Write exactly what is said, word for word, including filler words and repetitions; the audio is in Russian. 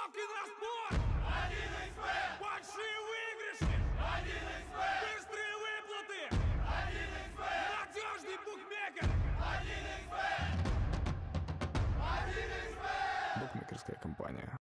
Ставки на спорт! один икс пэ! Большие выигрыши! один икс пэ! Быстрые выплаты! один икс пэ! Надежный букмекер! один икс пэ! один икс пэ! Букмекерская компания.